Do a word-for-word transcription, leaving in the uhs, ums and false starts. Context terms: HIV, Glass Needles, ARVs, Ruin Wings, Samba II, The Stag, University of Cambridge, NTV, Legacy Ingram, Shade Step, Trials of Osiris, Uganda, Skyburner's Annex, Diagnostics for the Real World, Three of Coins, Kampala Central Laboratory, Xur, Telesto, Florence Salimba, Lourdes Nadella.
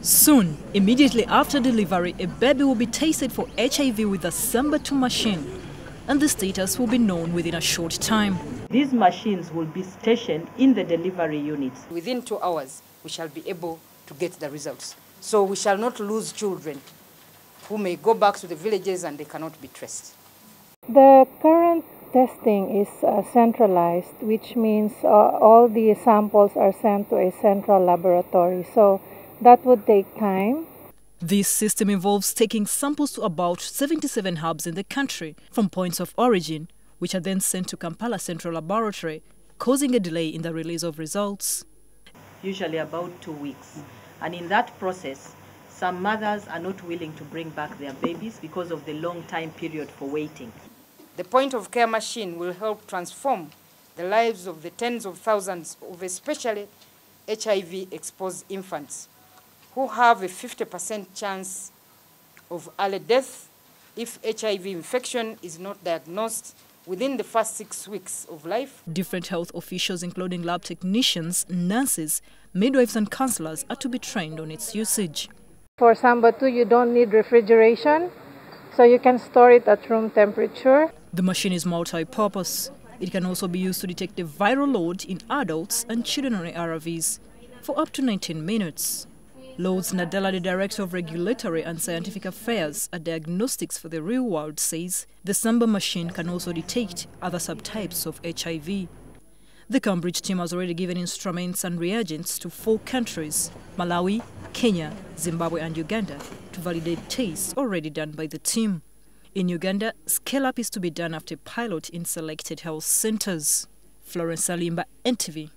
Soon, immediately after delivery, a baby will be tested for H I V with the Samba two machine, and the status will be known within a short time. These machines will be stationed in the delivery units. Within two hours, we shall be able to get the results. So we shall not lose children who may go back to the villages and they cannot be traced. The current testing is uh, centralized, which means uh, all the samples are sent to a central laboratory. So that would take time. This system involves taking samples to about seventy-seven hubs in the country from points of origin, which are then sent to Kampala Central Laboratory, causing a delay in the release of results. Usually about two weeks. And in that process, some mothers are not willing to bring back their babies because of the long time period for waiting. The point of care machine will help transform the lives of the tens of thousands of especially H I V-exposed infants who have a fifty percent chance of early death if H I V infection is not diagnosed within the first six weeks of life. Different health officials, including lab technicians, nurses, midwives and counselors, are to be trained on its usage. For Samba two, you don't need refrigeration, so you can store it at room temperature. The machine is multi-purpose. It can also be used to detect the viral load in adults and children on A R Vs for up to nineteen minutes. Lourdes Nadella, the Director of Regulatory and Scientific Affairs at Diagnostics for the Real World, says the Samba machine can also detect other subtypes of H I V. The Cambridge team has already given instruments and reagents to four countries, Malawi, Kenya, Zimbabwe and Uganda, to validate tests already done by the team. In Uganda, scale-up is to be done after pilot in selected health centers. Florence Salimba, N T V.